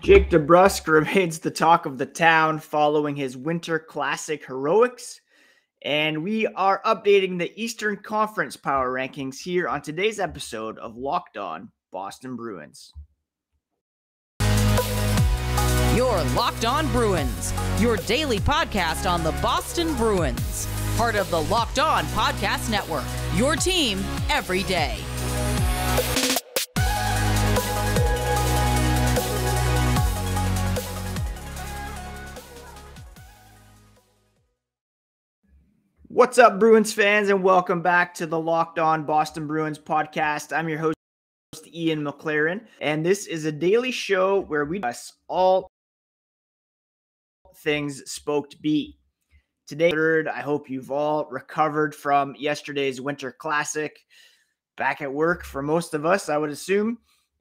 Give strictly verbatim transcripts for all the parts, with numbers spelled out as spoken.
Jake DeBrusk remains the talk of the town following his Winter Classic heroics. And we are updating the Eastern Conference power rankings here on today's episode of Locked On Boston Bruins. Your Locked On Bruins, your daily podcast on the Boston Bruins. Part of the Locked On Podcast Network, your team every day. What's up, Bruins fans, and welcome back to the Locked On Boston Bruins podcast. I'm your host, Ian McLaren, and this is a daily show where we discuss all things Spoked B. Today, third, I hope you've all recovered from yesterday's Winter Classic. Back at work for most of us, I would assume,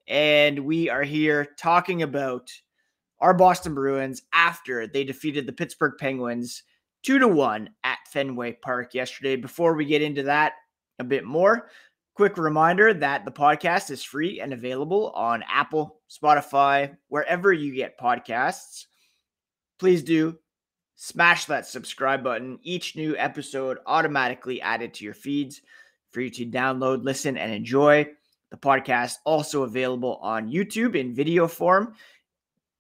and we are here talking about our Boston Bruins after they defeated the Pittsburgh Penguins Two to one at Fenway Park yesterday. Before we get into that a bit more, quick reminder that the podcast is free and available on Apple, Spotify, wherever you get podcasts. Please do smash that subscribe button. Each new episode automatically added to your feeds for you to download, listen, and enjoy. The podcast also available on YouTube in video form.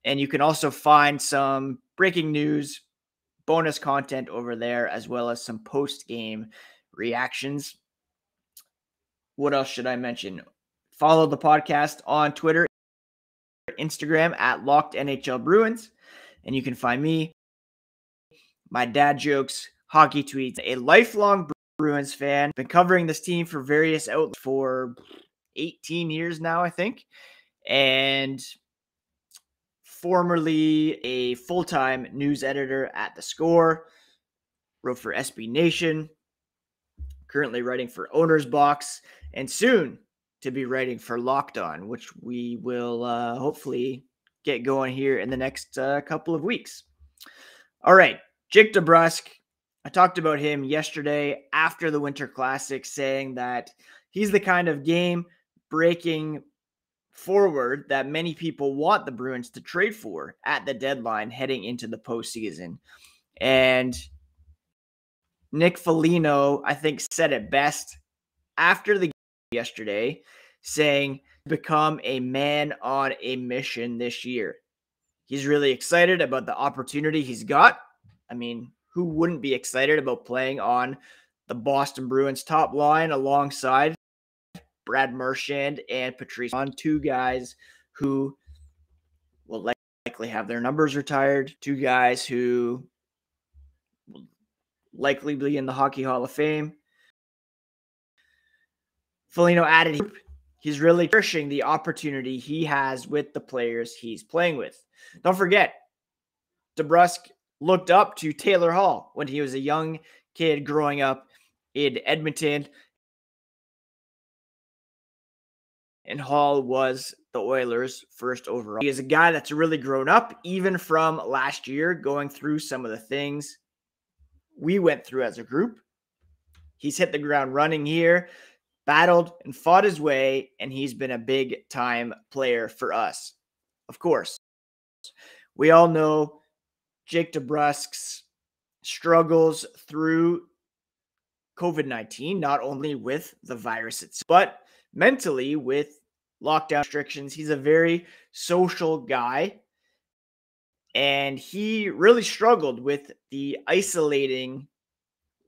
And you can also find some breaking news, bonus content over there, as well as some post-game reactions. What else should I mention? Follow the podcast on Twitter, Instagram at Locked N H L Bruins, and you can find me, my dad jokes, hockey tweets. A lifelong Bruins fan, been covering this team for various outlets for eighteen years now, I think, and formerly a full-time news editor at The Score, wrote for S B Nation, currently writing for Owner's Box, and soon to be writing for Locked On, which we will uh, hopefully get going here in the next uh, couple of weeks. All right, Jake DeBrusk, I talked about him yesterday after the Winter Classic, saying that he's the kind of game-breaking forward that many people want the Bruins to trade for at the deadline heading into the postseason. And Nick Foligno, I think, said it best after the game yesterday, saying, become a man on a mission this year. He's really excited about the opportunity he's got. I mean, who wouldn't be excited about playing on the Boston Bruins top line alongside Brad Marchand and Patrice on two guys who will likely have their numbers retired, two guys who will likely be in the Hockey Hall of Fame. Foligno added he's really cherishing the opportunity he has with the players he's playing with. Don't forget, DeBrusk looked up to Taylor Hall when he was a young kid growing up in Edmonton, and Hall was the Oilers' first overall. He is a guy that's really grown up, even from last year, going through some of the things we went through as a group. He's hit the ground running here, battled and fought his way, and he's been a big-time player for us. Of course, we all know Jake DeBrusk's struggles through COVID nineteen, not only with the virus itself, but mentally with lockdown restrictions. He's a very social guy, and he really struggled with the isolating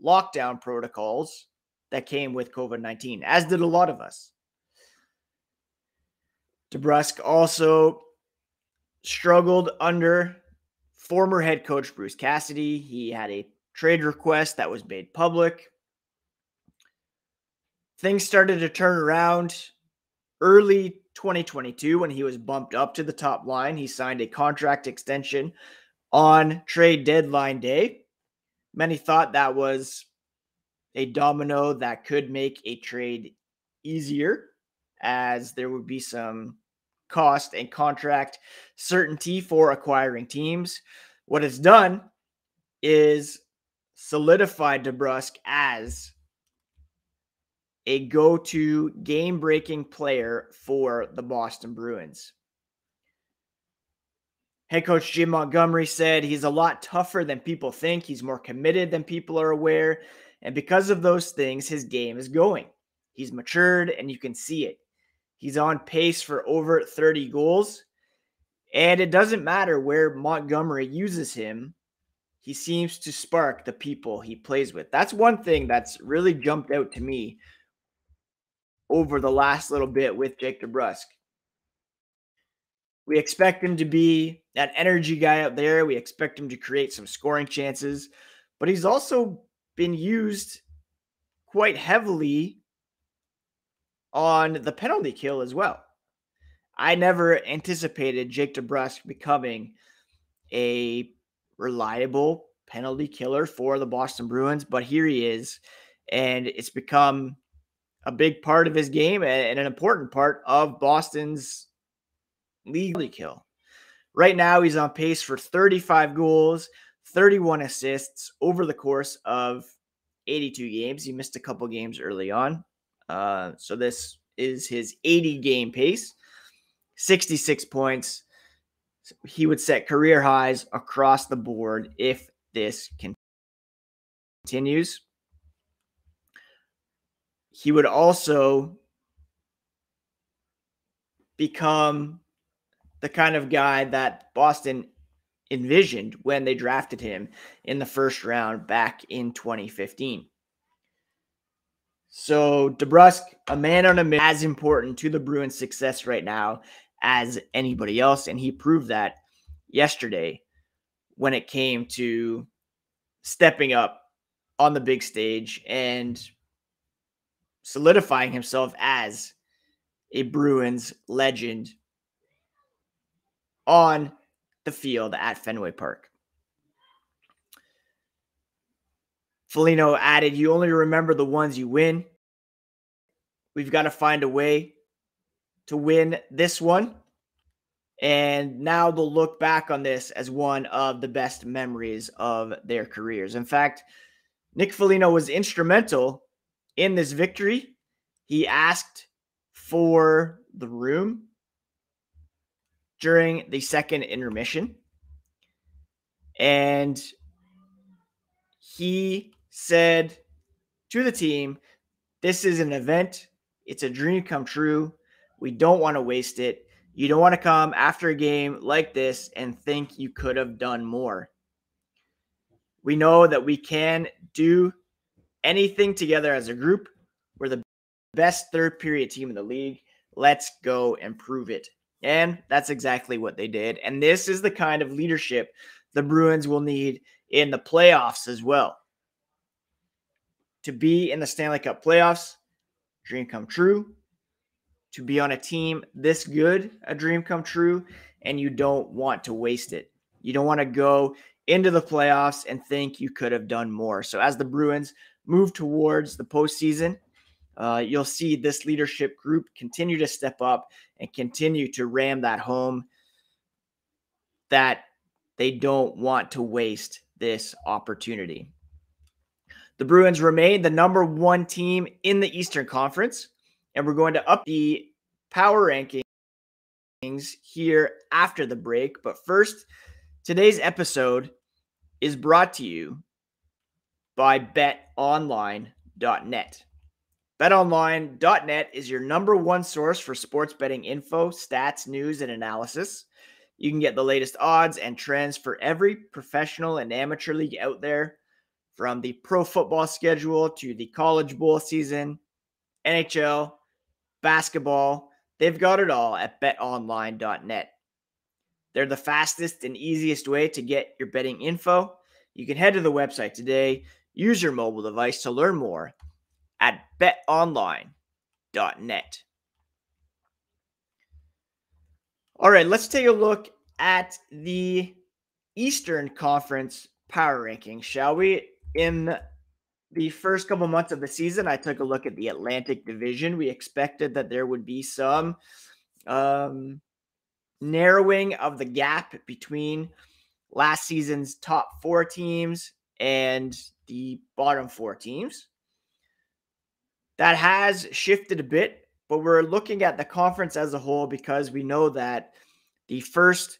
lockdown protocols that came with COVID nineteen, as did a lot of us. DeBrusk also struggled under former head coach Bruce Cassidy. He had a trade request that was made public. Things started to turn around early twenty twenty-two when he was bumped up to the top line. He signed a contract extension on trade deadline day. Many thought that was a domino that could make a trade easier, as there would be some cost and contract certainty for acquiring teams. What it's done is solidified DeBrusk as a go-to game-breaking player for the Boston Bruins. Head coach Jim Montgomery said he's a lot tougher than people think. He's more committed than people are aware. And because of those things, his game is going. He's matured, and you can see it. He's on pace for over thirty goals. And it doesn't matter where Montgomery uses him. He seems to spark the people he plays with. That's one thing that's really jumped out to me over the last little bit with Jake DeBrusk. We expect him to be that energy guy out there. We expect him to create some scoring chances. But he's also been used quite heavily on the penalty kill as well. I never anticipated Jake DeBrusk becoming a reliable penalty killer for the Boston Bruins, but here he is, and it's become a big part of his game and an important part of Boston's league kill. Right now, he's on pace for thirty-five goals, thirty-one assists over the course of eighty-two games. He missed a couple games early on. Uh, so this is his eighty-game pace, sixty-six points. He would set career highs across the board if this continues. He would also become the kind of guy that Boston envisioned when they drafted him in the first round back in twenty fifteen. So DeBrusk, a man on a mission, as important to the Bruins' success right now as anybody else, and he proved that yesterday when it came to stepping up on the big stage and solidifying himself as a Bruins legend on the field at Fenway Park. Foligno added, "You only remember the ones you win. We've got to find a way to win this one." And now they'll look back on this as one of the best memories of their careers. In fact, Nick Foligno was instrumental in this victory. He asked for the room during the second intermission, and he said to the team, "This is an event. It's a dream come true. We don't want to waste it. You don't want to come after a game like this and think you could have done more. We know that we can do anything together as a group. We're the best third period team in the league. Let's go and prove it." And that's exactly what they did. And this is the kind of leadership the Bruins will need in the playoffs as well. To be in the Stanley Cup playoffs, dream come true. To be on a team this good, a dream come true, and you don't want to waste it. You don't want to go into the playoffs and think you could have done more. So as the Bruins move towards the postseason, uh, you'll see this leadership group continue to step up and continue to ram that home, that they don't want to waste this opportunity. The Bruins remain the number one team in the Eastern Conference, and we're going to up the power rankings here after the break. But first, today's episode is brought to you by bet online dot net. bet online dot net is your number one source for sports betting info, stats, news, and analysis. You can get the latest odds and trends for every professional and amateur league out there, from the pro football schedule to the college bowl season, N H L, basketball. They've got it all at bet online dot net. They're the fastest and easiest way to get your betting info. You can head to the website today, use your mobile device to learn more at bet online dot net. All right, let's take a look at the Eastern Conference power rankings, shall we? In the first couple months of the season, I took a look at the Atlantic Division. We expected that there would be some um, narrowing of the gap between last season's top four teams and the bottom four teams. That has shifted a bit, but we're looking at the conference as a whole because we know that the first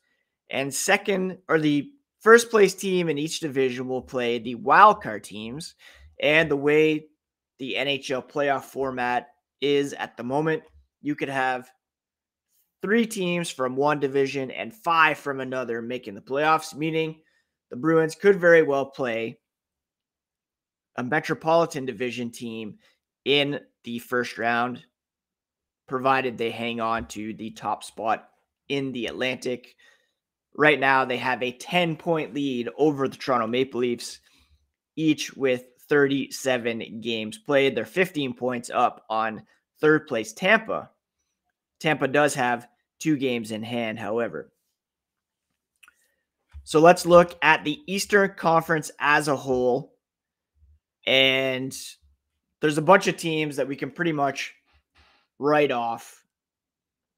and second, or the first place team in each division will play the wildcard teams. And the way the N H L playoff format is at the moment, you could have three teams from one division and five from another making the playoffs, meaning the Bruins could very well play a Metropolitan Division team in the first round, provided they hang on to the top spot in the Atlantic. Right now, they have a ten-point lead over the Toronto Maple Leafs, each with thirty-seven games played. They're fifteen points up on third-place Tampa. Tampa does have two games in hand, however. So let's look at the Eastern Conference as a whole. And there's a bunch of teams that we can pretty much write off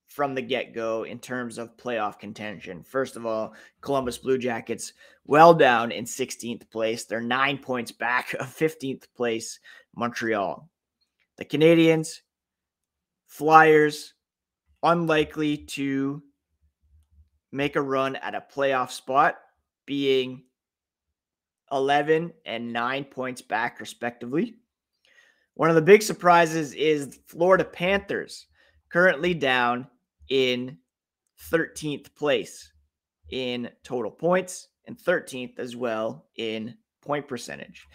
from the get-go in terms of playoff contention. First of all, Columbus Blue Jackets well down in sixteenth place. They're nine points back of fifteenth place Montreal. The Canadiens, Flyers, unlikely to make a run at a playoff spot, being eleven and nine points back respectively. One of the big surprises is Florida Panthers, currently down in thirteenth place in total points and thirteenth as well in point percentage.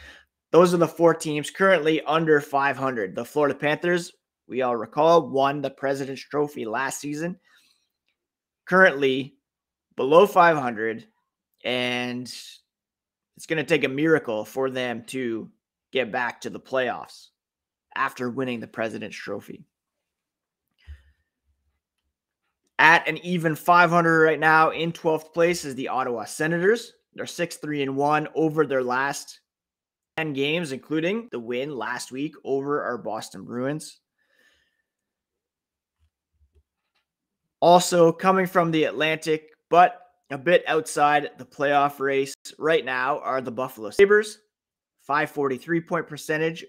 Those are the four teams currently under five hundred. The Florida Panthers, we all recall, won the President's Trophy last season. Currently below five hundred, and it's going to take a miracle for them to get back to the playoffs after winning the President's Trophy. At an even five hundred right now in twelfth place is the Ottawa Senators. They're six three and one over their last ten games, including the win last week over our Boston Bruins. Also coming from the Atlantic, but a bit outside the playoff race right now, are the Buffalo Sabres. five forty-three point percentage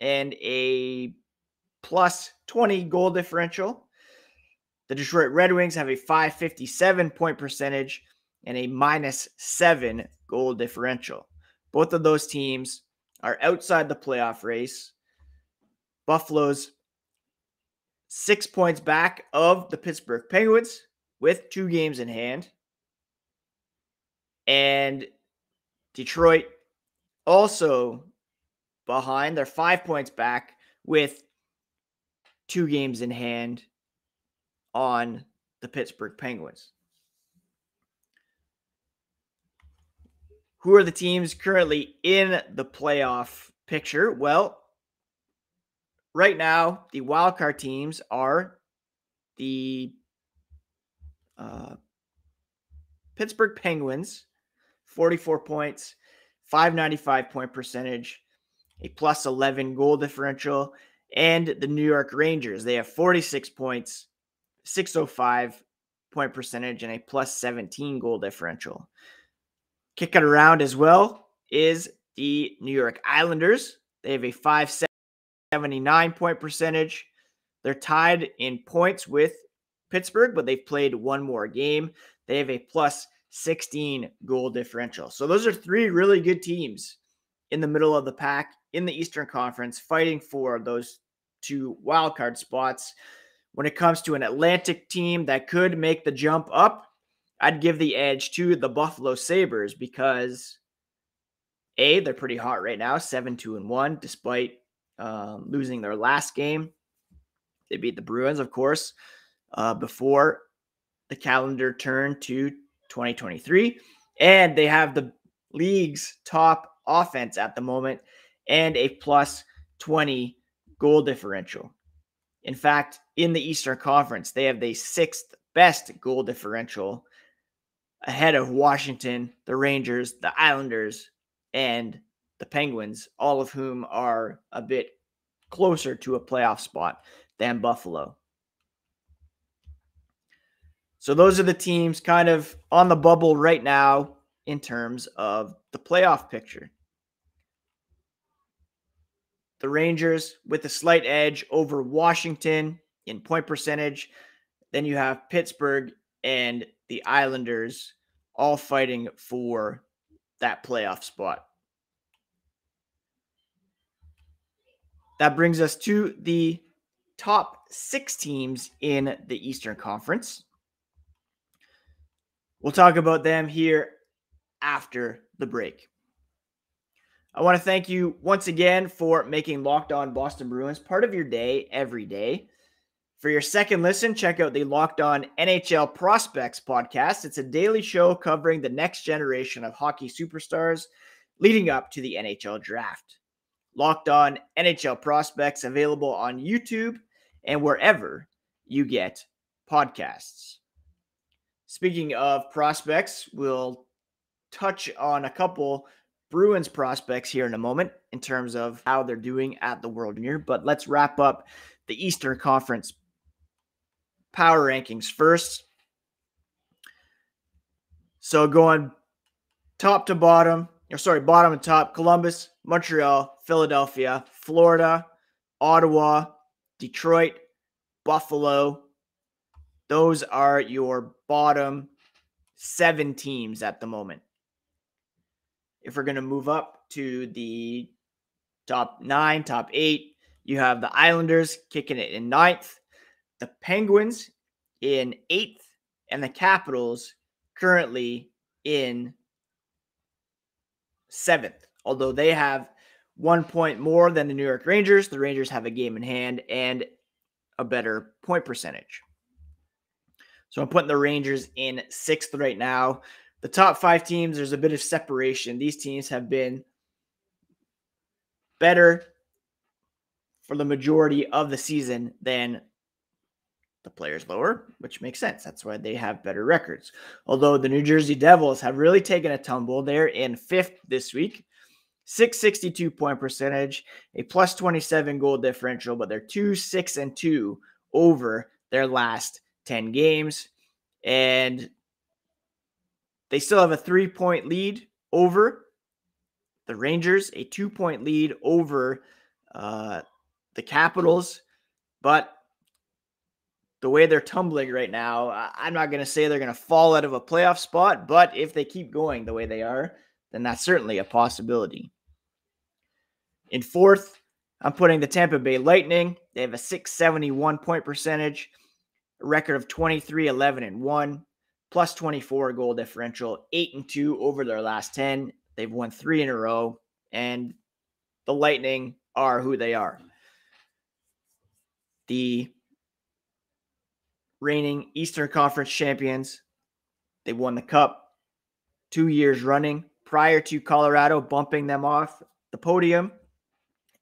and a plus twenty goal differential. The Detroit Red Wings have a five fifty-seven point percentage and a minus seven goal differential. Both of those teams are outside the playoff race. Buffalo's six points back of the Pittsburgh Penguins with two games in hand. And Detroit also behind. They're five points back with two games in hand on the Pittsburgh Penguins. Who are the teams currently in the playoff picture? Well, right now, the wildcard teams are the uh, Pittsburgh Penguins, forty-four points, five ninety-five point percentage, a plus eleven goal differential, and the New York Rangers. They have forty-six points, six oh five point percentage, and a plus seventeen goal differential. Kick it around as well is the New York Islanders. They have a five seven seventy-nine point percentage. They're tied in points with Pittsburgh, but they've played one more game. They have a plus sixteen goal differential. So those are three really good teams in the middle of the pack in the Eastern Conference, fighting for those two wildcard spots. When it comes to an Atlantic team that could make the jump up, I'd give the edge to the Buffalo Sabres because A, they're pretty hot right now, seven two and one, despite Um, losing their last game. They beat the Bruins, of course, uh, before the calendar turned to twenty twenty-three. And they have the league's top offense at the moment and a plus twenty goal differential. In fact, in the Eastern Conference, they have the sixth best goal differential ahead of Washington, the Rangers, the Islanders, and the Penguins, all of whom are a bit closer to a playoff spot than Buffalo. So those are the teams kind of on the bubble right now in terms of the playoff picture. The Rangers with a slight edge over Washington in point percentage. Then you have Pittsburgh and the Islanders all fighting for that playoff spot. That brings us to the top six teams in the Eastern Conference. We'll talk about them here after the break. I want to thank you once again for making Locked On Boston Bruins part of your day every day. For your second listen, check out the Locked On N H L Prospects podcast. It's a daily show covering the next generation of hockey superstars leading up to the N H L draft. Locked On N H L Prospects, available on YouTube and wherever you get podcasts. Speaking of prospects, we'll touch on a couple Bruins prospects here in a moment in terms of how they're doing at the World Junior, but let's wrap up the Eastern Conference power rankings first. So going top to bottom, or sorry, bottom and top, Columbus, Montreal, Philadelphia, Florida, Ottawa, Detroit, Buffalo. Those are your bottom seven teams at the moment. If we're going to move up to the top nine, top eight, you have the Islanders kicking it in ninth, the Penguins in eighth, and the Capitals currently in seventh. Although they have one point more than the New York Rangers, the Rangers have a game in hand and a better point percentage. So I'm putting the Rangers in sixth right now. The top five teams, there's a bit of separation. These teams have been better for the majority of the season than the players lower, which makes sense. That's why they have better records. Although the New Jersey Devils have really taken a tumble. They're in fifth this week. six sixty-two point percentage, a plus twenty-seven goal differential, but they're two six and two over their last ten games. And they still have a three-point lead over the Rangers, a two-point lead over uh, the Capitals. But the way they're tumbling right now, I'm not going to say they're going to fall out of a playoff spot, but if they keep going the way they are, then that's certainly a possibility. In fourth, I'm putting the Tampa Bay Lightning. They have a six seventy-one point percentage, a record of twenty-three eleven and one. Plus twenty-four goal differential, eight and two over their last ten. They've won three in a row, and the Lightning are who they are. The reigning Eastern Conference champions, they won the Cup two years running prior to Colorado bumping them off the podium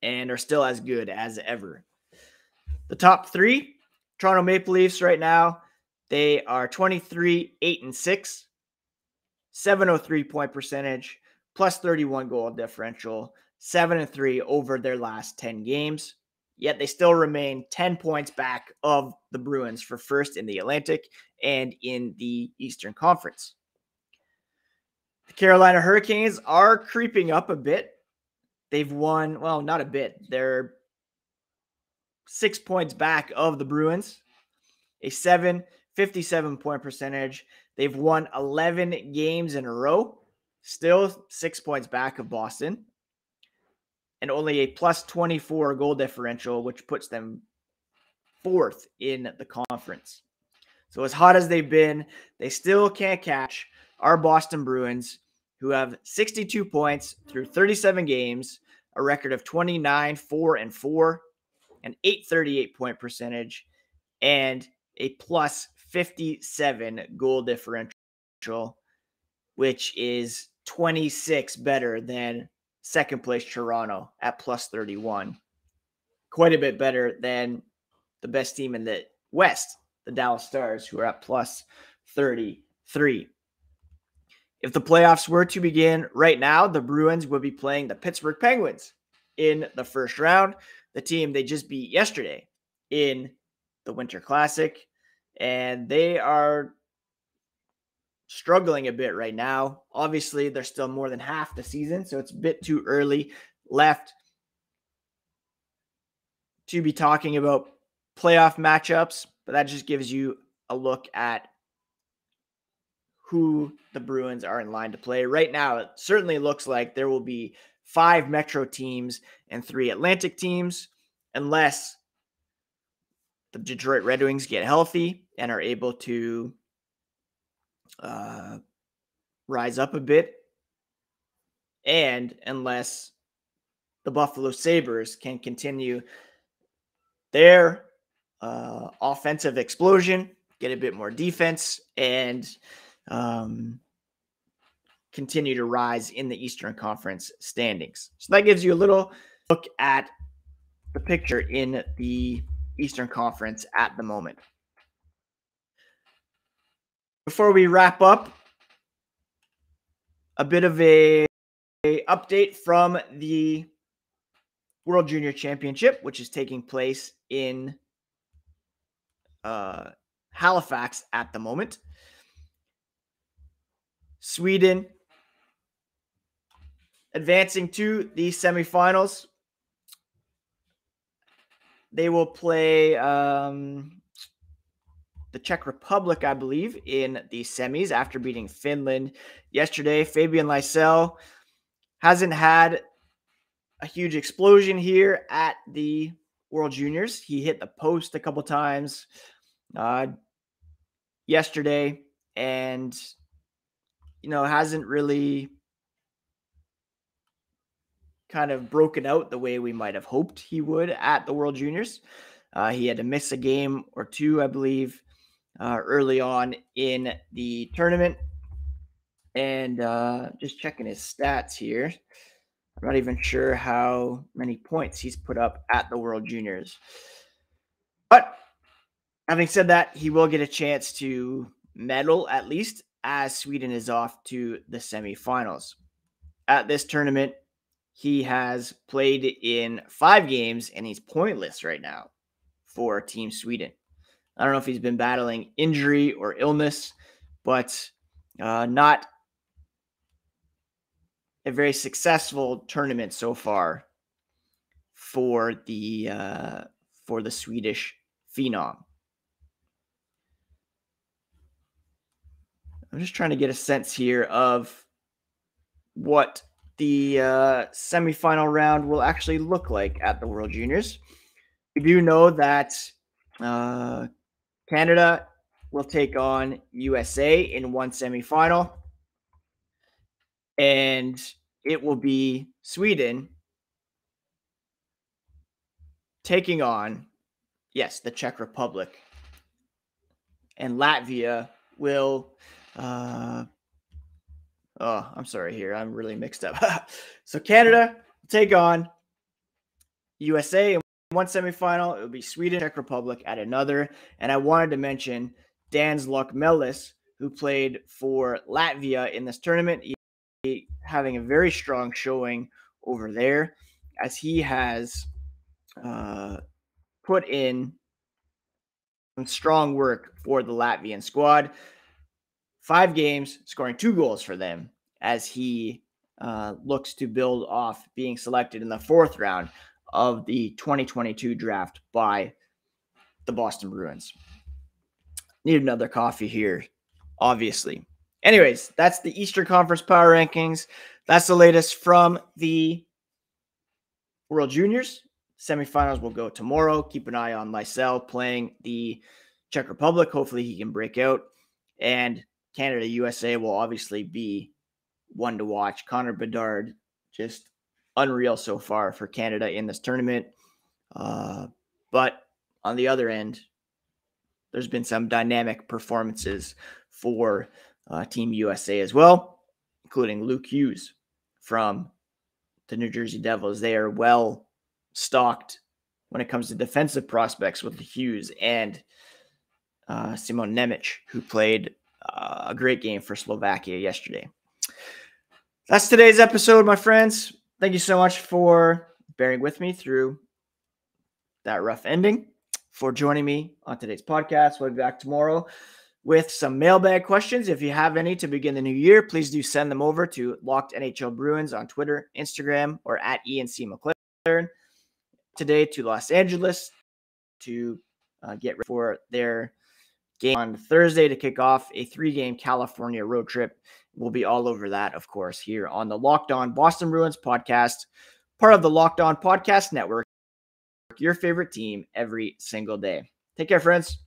and are still as good as ever. The top three, Toronto Maple Leafs right now, they are twenty-three eight and six, seven oh three point percentage, plus thirty-one goal differential, seven and three over their last ten games. Yet they still remain ten points back of the Bruins for first in the Atlantic and in the Eastern Conference. The Carolina Hurricanes are creeping up a bit. They've won, well, not a bit. They're six points back of the Bruins, a seven fifty-seven point percentage. They've won eleven games in a row, still six points back of Boston, and only a plus twenty-four goal differential, which puts them fourth in the conference. So as hot as they've been, they still can't catch our Boston Bruins, who have sixty-two points through thirty-seven games, a record of twenty-nine four and four, an eight thirty-eight point percentage, and a plus fifty-seven goal differential, which is twenty-six better than second place Toronto at plus thirty-one. Quite a bit better than the best team in the West, the Dallas Stars, who are at plus thirty-three. If the playoffs were to begin right now, the Bruins would be playing the Pittsburgh Penguins in the first round, the team they just beat yesterday in the Winter Classic, and they are struggling a bit right now. Obviously, they're still more than half the season, so it's a bit too early left to be talking about playoff matchups, but that just gives you a look at who the Bruins are in line to play. Right now, it certainly looks like there will be five Metro teams and three Atlantic teams, unless the Detroit Red Wings get healthy and are able to uh, rise up a bit, and unless the Buffalo Sabres can continue their uh, offensive explosion, get a bit more defense, and um, continue to rise in the Eastern Conference standings. So that gives you a little look at the picture in the Eastern Conference at the moment. Before we wrap up, a bit of a, a update from the World Junior Championship, which is taking place in uh, Halifax at the moment. Sweden advancing to the semifinals. They will play um, the Czech Republic, I believe, in the semis after beating Finland yesterday. Fabian Lysell hasn't had a huge explosion here at the World Juniors. He hit the post a couple times uh, yesterday and, you know, hasn't really kind of broken out the way we might have hoped he would at the World Juniors. Uh, he had to miss a game or two, I believe, uh, early on in the tournament. And uh, just checking his stats here. I'm not even sure how many points he's put up at the World Juniors. But having said that, he will get a chance to medal at least as Sweden is off to the semifinals. At this tournament, he has played in five games and he's pointless right now for Team Sweden. I don't know if he's been battling injury or illness, but uh, not a very successful tournament so far for the uh, for the Swedish phenom. I'm just trying to get a sense here of what the uh, semifinal round will actually look like at the World Juniors. We do know that uh, Canada will take on U S A in one semifinal, and it will be Sweden taking on, yes, the Czech Republic. And Latvia will, uh, oh, I'm sorry here. I'm really mixed up. So Canada take on U S A in one semifinal. It will be Sweden, Czech Republic at another. And I wanted to mention Dāvis Lukmelis, who played for Latvia in this tournament. He having a very strong showing over there, as he has uh, put in some strong work for the Latvian squad. Five games, scoring two goals for them, as he uh, looks to build off being selected in the fourth round of the twenty twenty-two draft by the Boston Bruins. Need another coffee here, obviously. Anyways, that's the Eastern Conference Power Rankings. That's the latest from the World Juniors. Semifinals will go tomorrow. Keep an eye on Lysell playing the Czech Republic. Hopefully he can break out. And Canada U S A will obviously be one to watch. Connor Bedard, just unreal so far for Canada in this tournament. Uh, but on the other end, there's been some dynamic performances for Uh, Team U S A as well, including Luke Hughes from the New Jersey Devils. They are well stocked when it comes to defensive prospects with Hughes and uh, Simon Nemec, who played uh, a great game for Slovakia yesterday. That's today's episode, my friends. Thank you so much for bearing with me through that rough ending, for joining me on today's podcast. We'll be back tomorrow with some mailbag questions. If you have any to begin the new year, please do send them over to Locked N H L Bruins on Twitter, Instagram, or at E N C McLaren. Today to Los Angeles to uh, get ready for their game on Thursday to kick off a three-game California road trip. We'll be all over that, of course, here on the Locked On Boston Bruins podcast, part of the Locked On Podcast Network, your favorite team every single day. Take care, friends.